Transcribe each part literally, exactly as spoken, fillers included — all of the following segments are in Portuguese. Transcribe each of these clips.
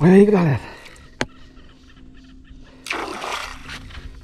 Olha aí, galera.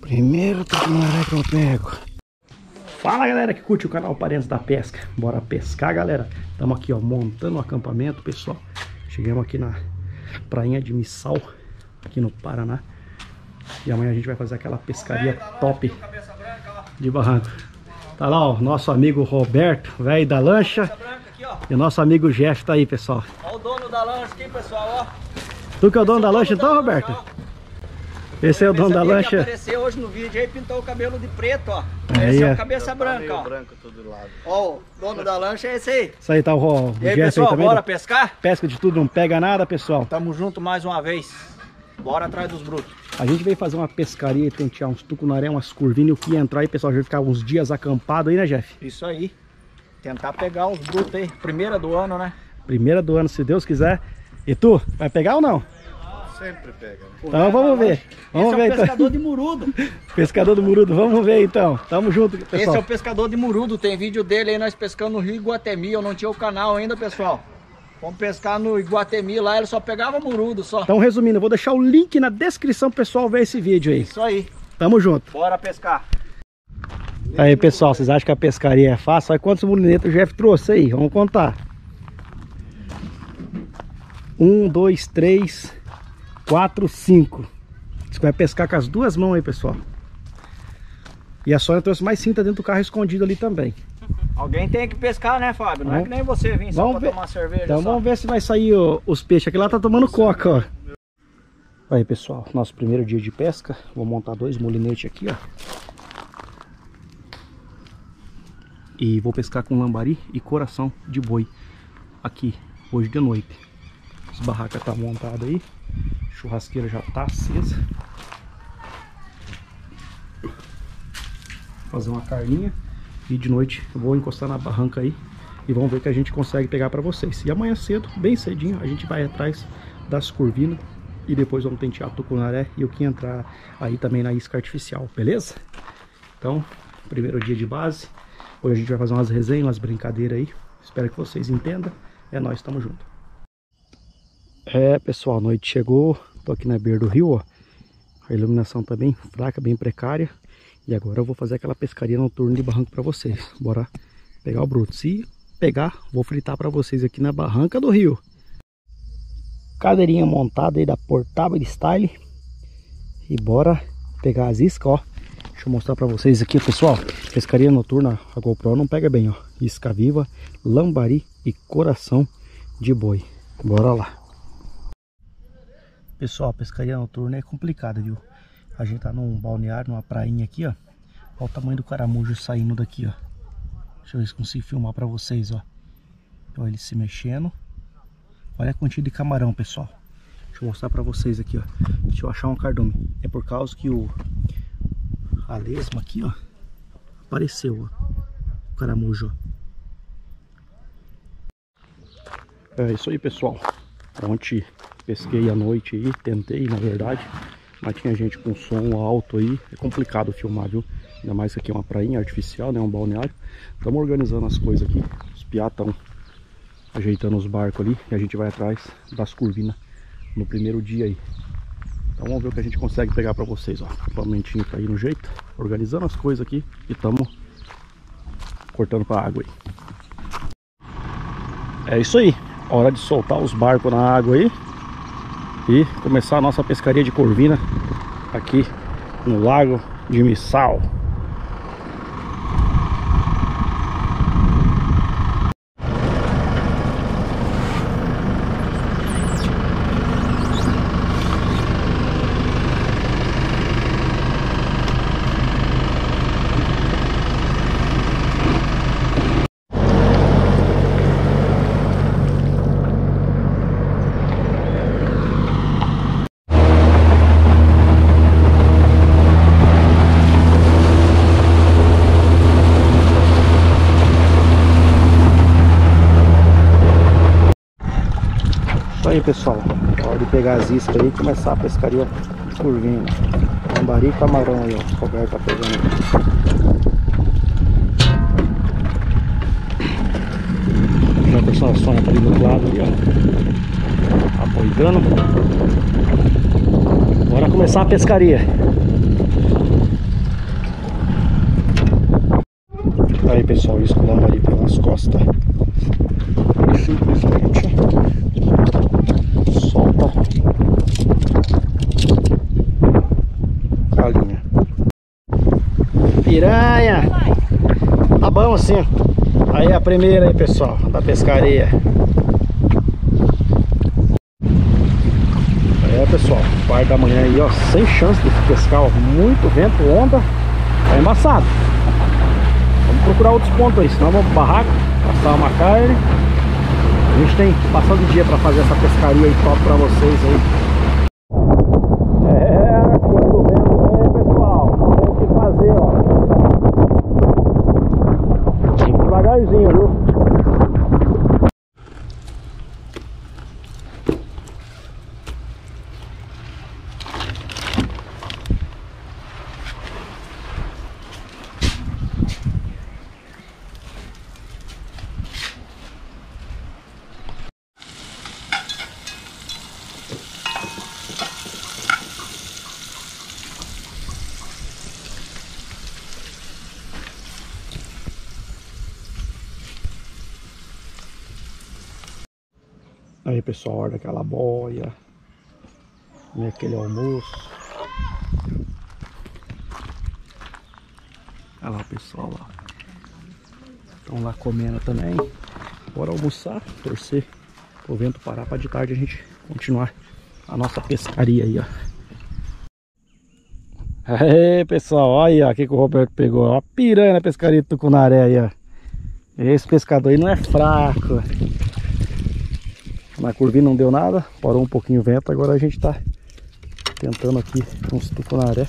Primeiro tucunaré que eu pego. Fala, galera que curte o canal Parentes da Pesca. Bora pescar, galera. Estamos aqui, ó, montando o acampamento, pessoal. Chegamos aqui na prainha de Missal, aqui no Paraná. E amanhã a gente vai fazer aquela pescaria top de barranco. Tá lá, ó, nosso amigo Roberto, velho da lancha. Aqui, e o nosso amigo Jeff tá aí, pessoal. Ó o dono da lancha aqui, pessoal, ó. Tu que é o dono da lancha então, Roberto? Esse é o dono da lancha. Ele apareceu hoje no vídeo aí, pintou o cabelo de preto, ó. Aí, esse é o cabeça branca, ó. Branco, todo lado. Ó, o dono da lancha é esse aí. Isso aí, tá o, o e aí, Jeff pessoal, aí também. Bora do... pescar? Pesca de tudo, não pega nada, pessoal. Tamo junto mais uma vez. Bora atrás dos brutos. A gente veio fazer uma pescaria e tentear uns tucunaré, umas corvinas e o que ia entrar aí, pessoal. A gente vai ficar uns dias acampado aí, né, Jeff? Isso aí. Tentar pegar os brutos aí. Primeira do ano, né? Primeira do ano, se Deus quiser. E tu, vai pegar ou não? Sempre pega. Né? Então vamos ver. Vamos Esse ver, é o então. pescador de murudo. Pescador do murudo, vamos ver então. Tamo junto, pessoal. Esse é o pescador de murudo. Tem vídeo dele aí, nós pescando no rio Iguatemi. Eu não tinha o canal ainda, pessoal. Vamos pescar no Iguatemi lá, ele só pegava murudo só. Então resumindo, eu vou deixar o link na descrição pro pessoal ver esse vídeo aí. Isso aí. Tamo junto. Bora pescar. Tá aí, pessoal, vocês acham que a pescaria é fácil? Olha quantos mulinetos o Jeff trouxe aí, vamos contar. Um, dois, três, quatro, cinco. Você vai pescar com as duas mãos aí, pessoal. E a Sônia trouxe mais cinta dentro do carro escondido ali também. Alguém tem que pescar, né, Fábio? Não, não é que nem você vem só pra ver. Tomar cerveja. Então só. Vamos ver se vai sair ó, os peixes. Aqui lá tá tomando coca, ó. Aí, pessoal, nosso primeiro dia de pesca. Vou montar dois molinetes aqui, ó. E vou pescar com lambari e coração de boi. Aqui, hoje de noite. As barracas tá montada aí. Churrasqueira já tá acesa. Vou fazer uma carninha. E de noite eu vou encostar na barranca aí e vamos ver o que a gente consegue pegar para vocês. E amanhã cedo, bem cedinho, a gente vai atrás das corvinas e depois vamos tentear tucunaré e o que entrar aí também na isca artificial, beleza? Então, primeiro dia de base. Hoje a gente vai fazer umas resenhas, umas brincadeiras aí. Espero que vocês entendam. É nóis, tamo junto. É, pessoal, a noite chegou. Tô aqui na beira do rio, ó. A iluminação tá bem fraca, bem precária. E agora eu vou fazer aquela pescaria noturna de barranco para vocês. Bora pegar o bruto. Se pegar, vou fritar para vocês aqui na barranca do rio. Cadeirinha montada aí da Portable Style. E bora pegar as iscas, ó. Deixa eu mostrar para vocês aqui, pessoal. Pescaria noturna, a GoPro não pega bem, ó. Isca viva, lambari e coração de boi. Bora lá. Pessoal, a pescaria noturna é complicada, viu? A gente tá num balneário, numa prainha aqui, ó. Olha o tamanho do caramujo saindo daqui, ó. Deixa eu ver se consigo filmar pra vocês, ó. Olha ele se mexendo. Olha a quantia de camarão, pessoal. Deixa eu mostrar pra vocês aqui, ó. Deixa eu achar um cardume. É por causa que o... a lesma aqui, ó. Apareceu, ó. O caramujo, ó. É isso aí, pessoal. Ontem pesquei à noite aí. Tentei, na verdade. Mas tinha gente com som alto aí, é complicado filmar, viu? Ainda mais que aqui é uma prainha artificial, né? Um balneário. Estamos organizando as coisas aqui. Os piá estão ajeitando os barcos ali. E a gente vai atrás das corvinas no primeiro dia aí. Então vamos ver o que a gente consegue pegar pra vocês, ó. O pamentinho tá aí no jeito. Organizando as coisas aqui e estamos cortando pra água aí. É isso aí. Hora de soltar os barcos na água aí. E começar a nossa pescaria de corvina aqui no lago de Missal. Aí, pessoal, hora de pegar as iscas aí e começar a pescaria de corvinha. Lambari e camarão aí, ó. O Roberto tá pegando. Já, pessoal, a Sônia tá ali do lado ali, ó. Apoio. chegando. Bora começar a pescaria. Aí pessoal, esculando ali pelas costas. Simplesmente solta a linha. Piranha! Tá bom assim. Aí a primeira aí pessoal, da pescaria. É pessoal, par da manhã aí ó, sem chance de pescar, ó, muito vento, onda, tá embaçado. Vamos procurar outros pontos aí, senão vamos pro barraco, passar uma carne. A gente tem passado o dia para fazer essa pescaria aí top para vocês aí. É, quando vem, vem pessoal, não tem o que fazer ó. Devagarzinho, viu? Aí pessoal, olha aquela boia, né, aquele almoço. Olha lá pessoal, estão lá comendo também. Bora almoçar, torcer pro vento parar para de tarde a gente continuar a nossa pescaria aí, ó. Aê pessoal, olha o que o Roberto pegou, ó, piranha na pescaria de tucunaré aí, ó. Esse pescador aí não é fraco. Na corvina não deu nada, parou um pouquinho o vento, agora a gente tá tentando aqui uns tucunaré.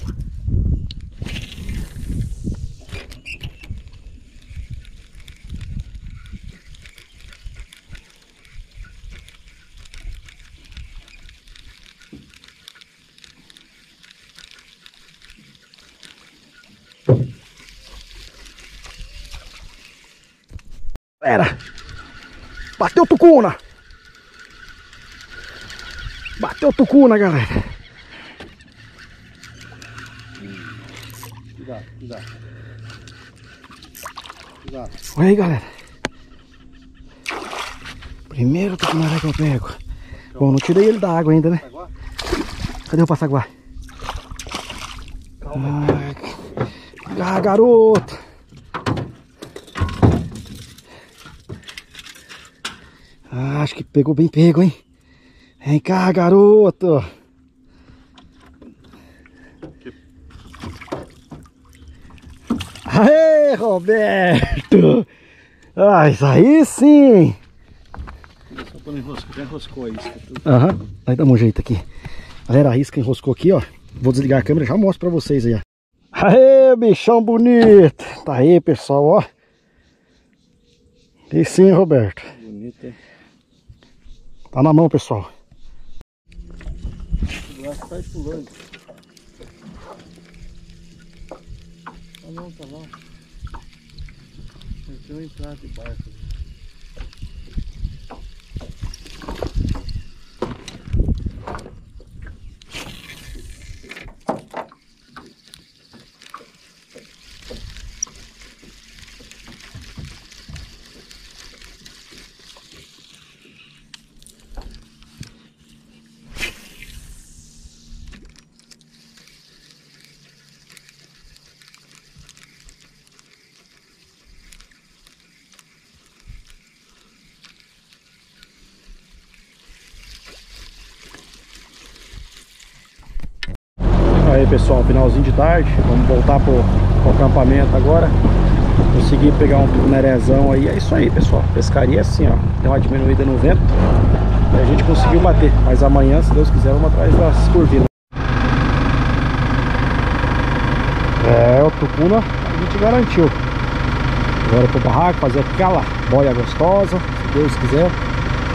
Era! Bateu tucuna! Bateu tucuna, galera. Cuidado, cuidado. Cuidado. Olha aí, galera. Primeiro tucunaré que eu pego. Bom, não tirei ele da água ainda, né? Cadê o passaguá? Calma. Ah, ah, garoto. Ah, acho que pegou bem pego, hein? Vem cá, garoto! Aê, Roberto! Ah, isso aí sim! Só quando enroscou, já enroscou a isca. Aham, uhum. Aí dá um jeito aqui. Galera, a isca enroscou aqui, ó. Vou desligar a câmera e já mostro pra vocês aí, ó. Aê, bichão bonito! Tá aí, pessoal, ó. E sim, Roberto. Bonito, hein? Tá na mão, pessoal. Sai pulando. Tá não, tá não. Tem uma entrada de barco. Aí pessoal, finalzinho de tarde, vamos voltar pro, pro acampamento agora. Consegui pegar um tucunarézão aí, é isso aí pessoal, pescaria assim ó, deu uma diminuída no vento e a gente conseguiu bater, mas amanhã se Deus quiser vamos atrás das corvinas. É, o tucuna a gente garantiu. Agora pro barraco, fazer aquela boia gostosa, se Deus quiser.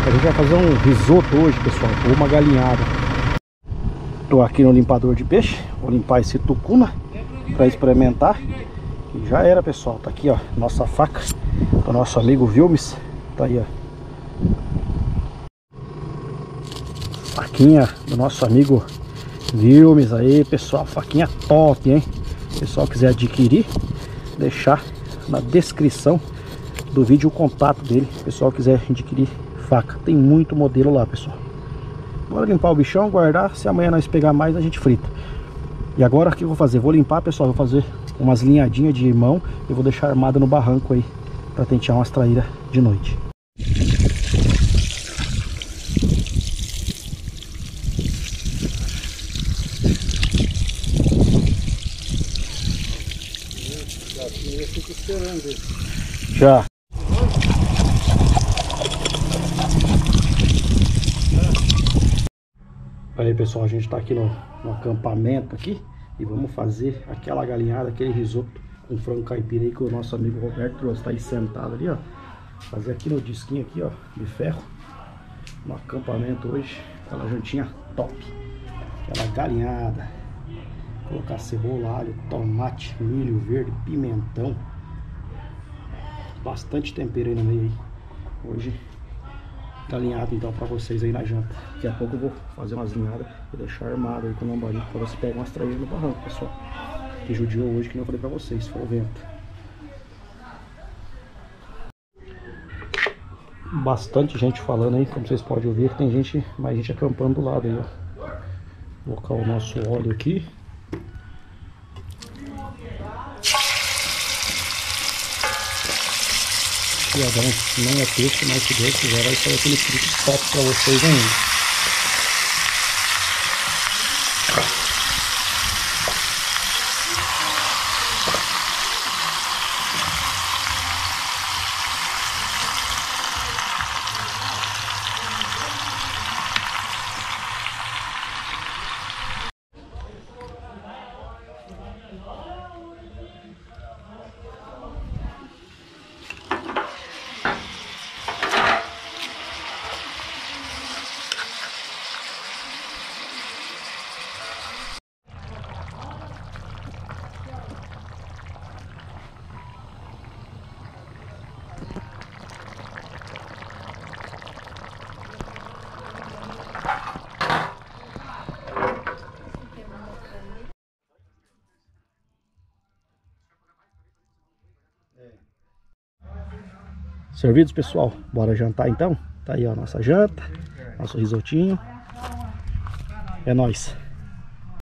A gente vai fazer um risoto hoje pessoal, com uma galinhada. Tô aqui no limpador de peixe, vou limpar esse tucuna para experimentar. E já era pessoal, tá aqui ó, nossa faca do nosso amigo Vilmes, tá aí ó. faquinha do nosso amigo Vilmes aí, pessoal, faquinha top, hein? Se o pessoal quiser adquirir, deixar na descrição do vídeo o contato dele, se o pessoal quiser adquirir faca. Tem muito modelo lá, pessoal. Bora limpar o bichão, guardar, se amanhã nós pegar mais, a gente frita. E agora o que eu vou fazer? Vou limpar, pessoal, vou fazer umas linhadinhas de mão e vou deixar armada no barranco aí, para tentear umas traíras de noite. Eu fico esperando isso. Já. Aí, pessoal, a gente tá aqui no, no acampamento aqui e vamos fazer aquela galinhada, aquele risoto com frango caipira aí que o nosso amigo Roberto trouxe. Tá aí sentado ali, ó. Fazer aqui no disquinho aqui, ó, de ferro. No acampamento hoje, aquela jantinha top. Aquela galinhada. Colocar cebola, alho, tomate, milho verde, pimentão. Bastante tempero aí no meio aí. Hoje galinhada então pra vocês aí na janta. Daqui a pouco eu vou fazer umas linhadas e deixar armado aí com o lombarinho pra vocês pegarem umas traíras no barranco, pessoal. Que judiou hoje, que nem eu falei pra vocês, foi o vento. Bastante gente falando aí, como vocês podem ouvir, tem gente, mais gente acampando do lado aí, ó. Vou colocar o nosso óleo aqui. Não é peixe, mas se Deus quiser vai sair aquele trick top pra vocês ainda. Servidos, pessoal, bora jantar então. Tá aí, ó, nossa janta, nosso risotinho. É nóis.